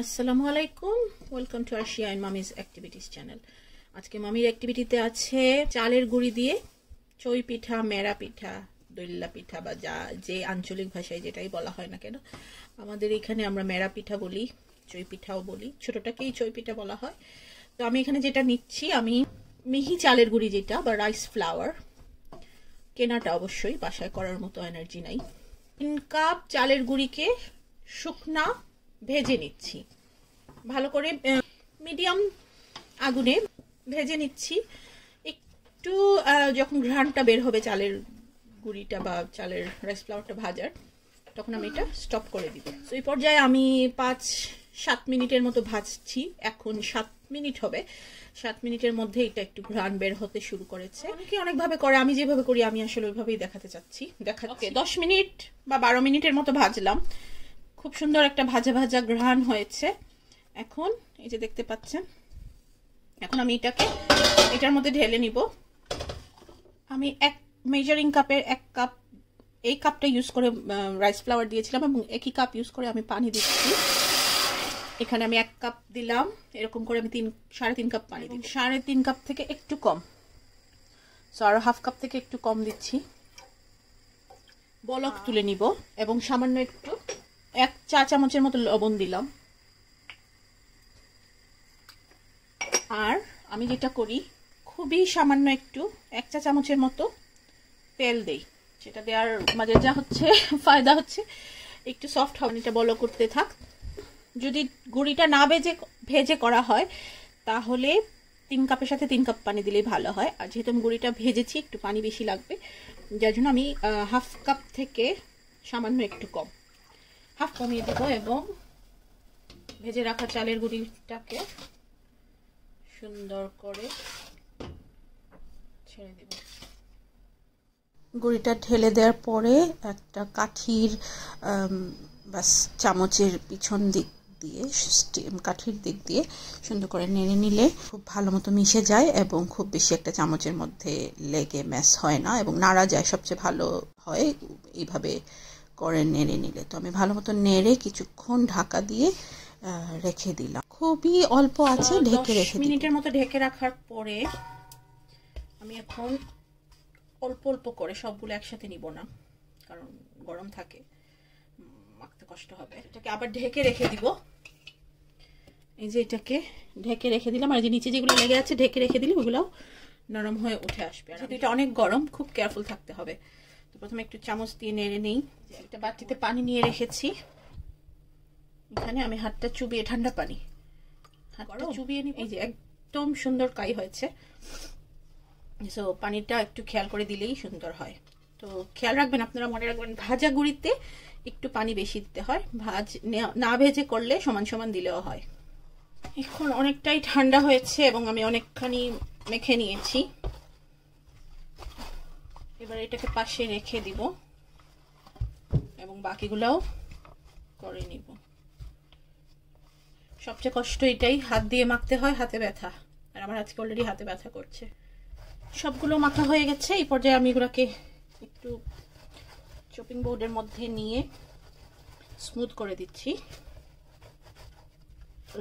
Assalamualaikum, welcome to Ashiya and Mommy's Activities channel। आज के मामीर एक्टिविटीते आछे चालेर गुड़ी दिए चोई पिठा, मेरा पिठा, दोल्ला पिठा बा जा जे आंचलिक भाषाय जेटाई बला हय ना केन आमादेर एखाने आमरा मेरा पिठा बोली, चोई पिठाओ बोली, छोटोटाकेई चोई पिठा बला हय। तो आमी एखाने जेटा निच्छि आमी मिहि चालेर गुड़ी जेटा बा राइस फ्लावर केनाटा अवश्यई बासाय करार मतो एनार्जी नाई। 3 काप चालेर गुड़ीके शुकना भेजे निच्छि भालो करे मीडियम आगुने भेजे निच्छि एकटू जखन घ्राणटा बेर होबे चालेर गुड़िटा बा चालेर राइस फ्लावरटा भाजार तखन आमि एटा स्टप करे दिब। सो एई पर्याये आमि 5-7 मिनिटेर मतो भाजछि। एखन 7 मिनिट होबे। 7 मिनिटेर मध्ये एटा एकटू घ्राण बेर होते शुरू करेছে। অনেকে অনেক ভাবে করে, আমি যেভাবে করি আমি আসলে ওইভাবেই দেখাতে চাচ্ছি। দেখাচ্ছি 10 মিনিট বা 12 মিনিটের মতো ভাজলাম। खूब सुंदर एक भाजा भाजा घ्राण होयेছে। एखन एई जे देखते पाच्छेन एखन आमि एटाके एटार मध्ये ढेले निब। आमि एक मेजारिंग कापेर एक कप एई कपटा यूज करे राइस फ्लावर दियेछिलाम एबं एकई कप यूज करे आमि पानी दिच्छि। एखाने आमि एक कप दिलाम, एरकम करे आमि 3.5 कप पानी दिलाम। 3.5 कप थेके एकटू कम, सो आर हाफ कप थेके एकटू कम दिच्छि। बलक तुले निब एबं सामान्य एकटू एक चा चामचेर मतो लवण दिलाम। आर आमी जेटा करी खुबी सामान्य एकटू एक चा चामचेर मतो तेल देई। सेटा देयार माझे जा होच्छे फायदा होच्छे एकटू सफ्ट होबे, निटा बलो करते थाक। जोदि गुड़िटा ना भेजे करा हय ताहले 3 कापेर साथे 3 काप पानी दिलेई भालो हय। आर जेहेतु आमी गुड़िटा भेजेछि एकटू पानी बेशी लागबे, जार जोन्नो आमी हाफ काप थेके सामान्य एकटू कम हाफ कमिए देব এবং ভেজে রাখা চালের গুঁড়িটাকে সুন্দর করে ছেড়ে দেব। গুঁড়িটা ঢেলে দেওয়ার পরে একটা কাঠির বাস চামচের পিছন দিক দিয়ে কাঠির দিক দিয়ে সুন্দর করে নেড়ে নিলে খুব ভালোমতো মিশে যায় এবং খুব বেশি একটা চামচের মধ্যে লেগে ম্যাশ হয় না এবং নাড়া যায়, সবচেয়ে ভালো হয় এইভাবে करे नेड़े निले। तो आमी भालो मतो नेड़े किछुक्षण ढाका दिए रेखे दिलाम। खुबই অল্প আছে ঢেকে রেখে 10 মিনিটের মতো ঢেকে রাখার পরে আমি এখন অল্প অল্প করে সবগুলো একসাথে নিব না, কারণ গরম থাকে মাখতে কষ্ট হবে। এটাকে আবার ঢেকে রেখে দিব। এই যে এটাকে ঢেকে রেখে দিলাম। আর যে নিচে যেগুলো লেগে আছে ঢেকে রেখে দিলে ওগুলো নরম হয়ে উঠে আসবে। আর এটা অনেক গরম, খুব কেয়ারফুল থাকতে হবে। तो प्रथम एक चामच दिए नेड़े नहीं एक बाटी पानी नहीं रेखे इन्हें हाथ चुबिए ठंडा पानी हाथ चुबिए एकदम सुंदर कई हो पानी एक ख्याल कर दी सुंदर है। तो ख्याल रखबें अपनारा मने रखबें भाजा गुड़ीते एक पानी बेशी दीते हैं, भाज ना भेजे कर ले समान समान दी है। एखन अनेकटाई ठंडा होनेकखानी मेखे निएছি। এবার এটাকে পাশে রেখে দিব এবং বাকিগুলোও করে নিব। সবচেয়ে কষ্ট এটাই, হাত দিয়ে মাখতে হয়, হাতে ব্যথা। আর আমার আজকে অলরেডি হাতে ব্যথা করছে। সবগুলো মাখা হয়ে গেছে। এই পর্যায়ে আমি এগুলোকে একটু চপিং বোর্ডের মধ্যে নিয়ে স্মুথ করে দিচ্ছি।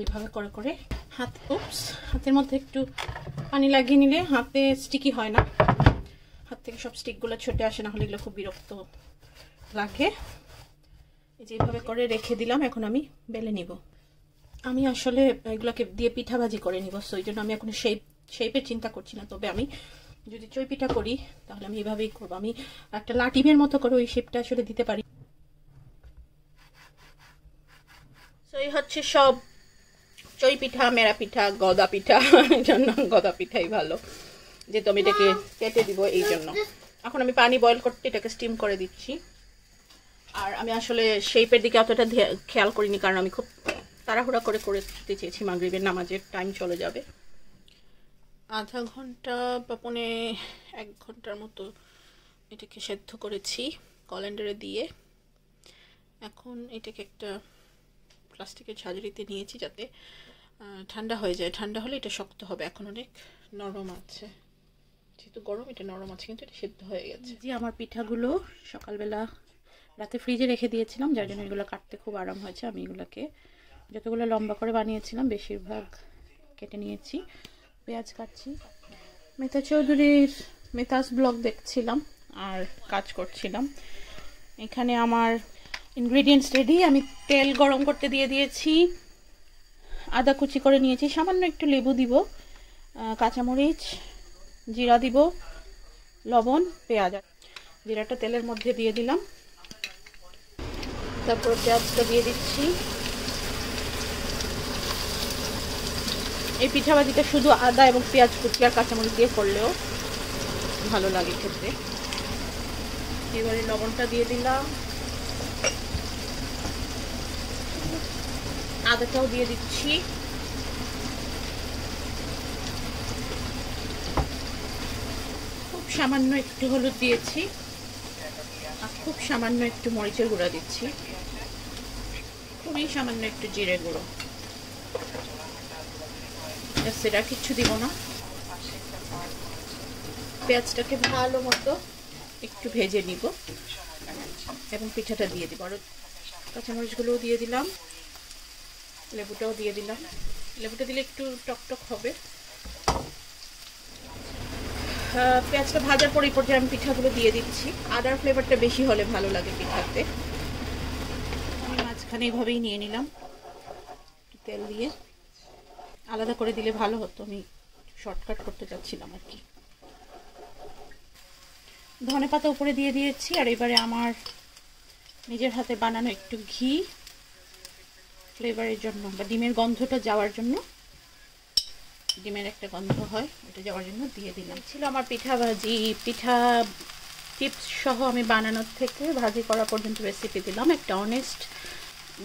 এইভাবে করে করে হাতের মধ্যে একটু পানি লাগিয়ে নিলে হাতে স্টিকি হয় না, हाथ থেকে সব স্টিকগুলো ছুটে আসে, না হলে এগুলো খুব বিরক্ত লাগে। এই যে এইভাবে করে রেখে দিলাম। এখন আমি বেলে নিব। আমি আসলে এগুলোকে দিয়ে পিঠা ভাজি করে নিব, সো এইজন্য আমি এখন শেপের চিন্তা করছি না। তবে আমি যদি চই পিঠা করি তাহলে আমি এইভাবেই করব। আমি একটা লাটিমের মতো করে ওই শেপটা আসলে দিতে পারি। সো এই হচ্ছে সব চই পিঠা, মেরা পিঠা, গদা পিঠা। এজন্য গদা পিঠাই ভালো। जेहतु हमें केटे दीब ये पानी बयल करते स्टीम कर दीची। और हमें आसले शेपर दिखे अत ख्याल करी कारण हमें खूब ताड़ाहुड़ा करते चेहरी मागरिबेर नामाजेर टाइम चले जाए। आधा घंटा पौने एक घंटार मतो एटाके सेद्धो करेছি कलैंडारे दिए। एखन एटाके एकटा प्लास्टिकेर झालरिते निয়েছি जाते ठंडा हो जाए। ठंडा होले एटा शक्त होबे। एखन अनेक नरम आछे, যেহেতু গরম এটা নরম আছে কিন্তু এটা সিদ্ধ হয়ে গেছে। জি আমার পিঠাগুলো সকালবেলা রাতে ফ্রিজে রেখে দিয়েছিলাম, যার জন্য এগুলো কাটতে খুব আরাম হয়েছে। আমি এগুলোকে যতগুলো লম্বা করে বানিয়েছিলাম বেশিরভাগ কেটে নিয়েছি। পেঁয়াজ কাটছি। মেতা চৌধুরীর মেতাস ব্লগ দেখছিলাম আর কাজ করছিলাম। এখানে আমার ইনগ্রেডিয়েন্টস রেডি। আমি তেল গরম করতে দিয়ে দিয়েছি, আদা কুচি করে নিয়েছি, সামান্য একটু লেবু দিব, কাঁচামরিচ, জিরা দিব, লবণ, পেঁয়াজ। জিরাটা তেলের মধ্যে দিয়ে দিলাম, তারপর পেঁয়াজটা দিয়ে দিচ্ছি। এই পিঠা ভাজিটা শুধু আদা এবং পেঁয়াজ কুচি আর কাঁচামরিচ দিয়ে করলেও ভালো লাগে খেতে। এবারে লবণটা দিয়ে দিলাম, আদাটাও দিয়ে দিচ্ছি। খুব সামান্য একটু হলুদ দিয়েছি আর খুব সামান্য একটু মরিচের গুঁড়া দিচ্ছি, খুবই সামান্য একটু জিরে গুঁড়ো, সেটা কিচ্ছু দিব না। পেঁয়াজটাকে ভালো মতো একটু ভেজে নিব এবং পিঠাটা দিয়ে দিব। আর কাঁচামরিচগুলোও দিয়ে দিলাম, লেবুটাও দিয়ে দিলাম। লেবুটা দিলে একটু টকটক হবে। পেঁয়াজটা ভাজার পরে পর্যায়ে আমি পিঠাগুলো দিয়ে দিচ্ছি। আদার ফ্লেভারটা বেশি হলে ভালো লাগে পিঠাতে। আমি মাঝখানে এইভাবেই নিয়ে নিলাম, তেল দিয়ে আলাদা করে দিলে ভালো হতো, আমি শর্টকাট করতে চাচ্ছিলাম আর কি। ধনে পাতা উপরে দিয়ে দিয়েছি। আর এবারে আমার নিজের হাতে বানানো একটু ঘি, ফ্লেভারের জন্য বা ডিমের গন্ধটা যাওয়ার জন্য, ডিমের একটা গন্ধ হয় ওটা যাওয়ার জন্য দিয়ে দিলাম। ছিল আমার পিঠা ভাজি, পিঠা টিপস সহ আমি বানানোর থেকে ভাজি করা পর্যন্ত রেসিপি দিলাম। একটা অনেস্ট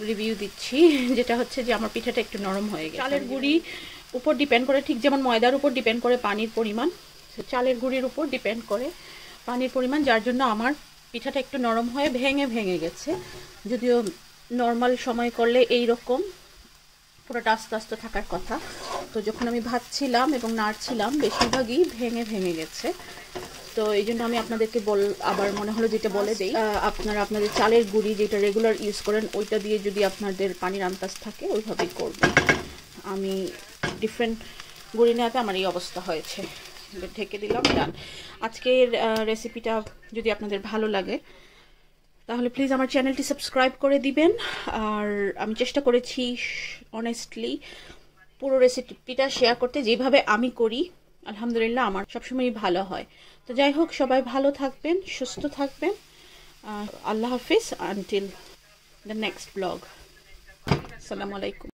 রিভিউ দিচ্ছি, যেটা হচ্ছে যে আমার পিঠাটা একটু নরম হয়ে গেছে। চালের গুঁড়ি উপর ডিপেন্ড করে, ঠিক যেমন ময়দার উপর ডিপেন্ড করে পানির পরিমাণ, চালের গুঁড়ির উপর ডিপেন্ড করে পানির পরিমাণ, যার জন্য আমার পিঠাটা একটু নরম হয়ে ভেঙে ভেঙে গেছে। যদিও নর্মাল সময় করলে এই রকম পুরোটা আস্তে আস্তে থাকার কথা, তো যখন আমি ভাজছিলাম এবং নাড়ছিলাম বেশিরভাগই ভেঙে ভেঙে গেছে। তো এই জন্য আমি আপনাদেরকে আবার মনে হলো যেটা বলে দেই, আপনারা আপনাদের চালের গুঁড়ি যেটা রেগুলার ইউজ করেন ওইটা দিয়ে যদি আপনাদের পানির আন্দাজ থাকে ওইভাবেই করবেন। আমি ডিফারেন্ট গুঁড়ি নেওয়াতে আমার এই অবস্থা হয়েছে। ঢেকে দিলাম, ডান। আজকের রেসিপিটা যদি আপনাদের ভালো লাগে তাহলে প্লিজ আমার চ্যানেলটি সাবস্ক্রাইব করে দিবেন। আর আমি চেষ্টা করেছি অনেস্টলি পুরো রেসিপিটা শেয়ার করতে, যেভাবে আমি করি আলহামদুলিল্লাহ আমার সবসময়ই ভালো হয়। তো যাই হোক, সবাই ভালো থাকবেন, সুস্থ থাকবেন। আল্লাহ হাফিজ, আনটিল দ্য নেক্সট ব্লগ। আসসালামু আলাইকুম।